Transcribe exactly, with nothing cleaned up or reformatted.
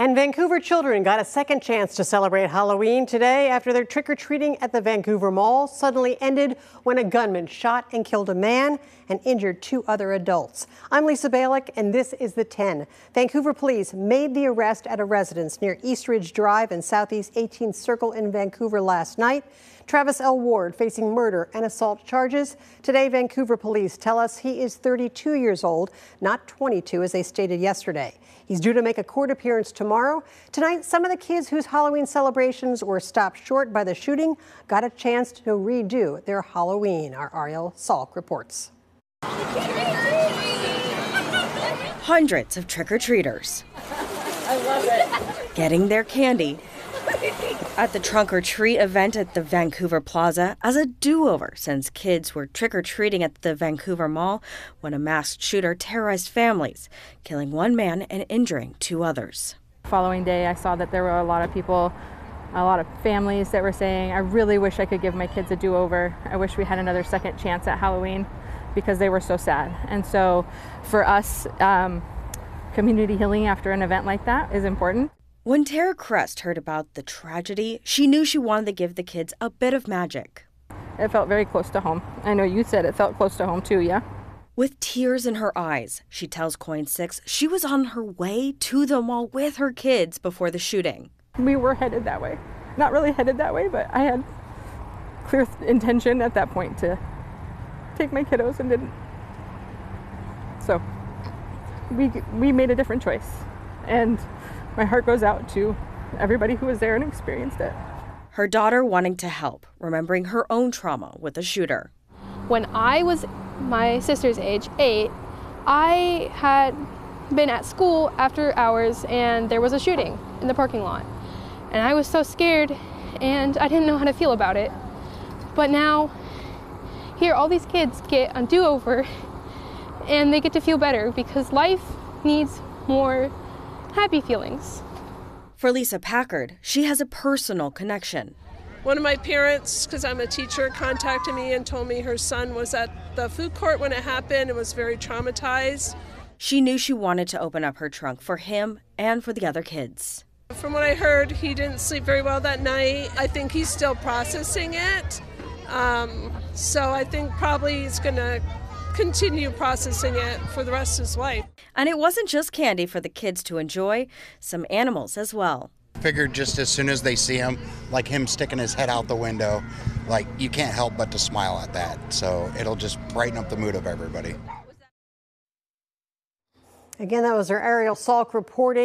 And Vancouver children got a second chance to celebrate Halloween today after their trick-or-treating at the Vancouver Mall suddenly ended when a gunman shot and killed a man and injured two other adults. I'm Lisa Balick, and this is The ten. Vancouver police made the arrest at a residence near Eastridge Drive and Southeast eighteenth Circle in Vancouver last night. Travis L. Ward facing murder and assault charges. Today, Vancouver police tell us he is thirty-two years old, not twenty-two as they stated yesterday. He's due to make a court appearance tomorrow. Tonight, some of the kids whose Halloween celebrations were stopped short by the shooting got a chance to redo their Halloween. Our Ariel Salk reports. Hundreds of trick-or-treaters. I love it. Getting their candy at the trunk-or-treat event at the Vancouver Plaza as a do-over since kids were trick-or-treating at the Vancouver Mall when a masked shooter terrorized families, killing one man and injuring two others. The following day, I saw that there were a lot of people, a lot of families that were saying, I really wish I could give my kids a do-over. I wish we had another second chance at Halloween, because they were so sad. And so for us, um, community healing after an event like that is important. When Tara Crest heard about the tragedy, she knew she wanted to give the kids a bit of magic. It felt very close to home. I know you said it felt close to home too, yeah? With tears in her eyes, she tells Coin Six she was on her way to the mall with her kids before the shooting. We were headed that way. Not really headed that way, but I had clear intention at that point to take my kiddos and didn't. So we we made a different choice, and my heart goes out to everybody who was there and experienced it. Her daughter wanting to help, remembering her own trauma with a shooter. When I was my sister's age, eight, I had been at school after hours and there was a shooting in the parking lot. And I was so scared and I didn't know how to feel about it. But now here, all these kids get a do-over and they get to feel better because life needs more happy feelings. For Lisa Packard, she has a personal connection. One of my parents, because I'm a teacher, contacted me and told me her son was at the food court when it happened and was very traumatized. She knew she wanted to open up her trunk for him and for the other kids. From what I heard, he didn't sleep very well that night. I think he's still processing it. Um, so I think probably he's going to continue processing it for the rest of his life. And it wasn't just candy for the kids to enjoy, some animals as well. Figured just as soon as they see him, like him sticking his head out the window, like you can't help but to smile at that. So it'll just brighten up the mood of everybody. Again, that was our Ariel Salk reporting.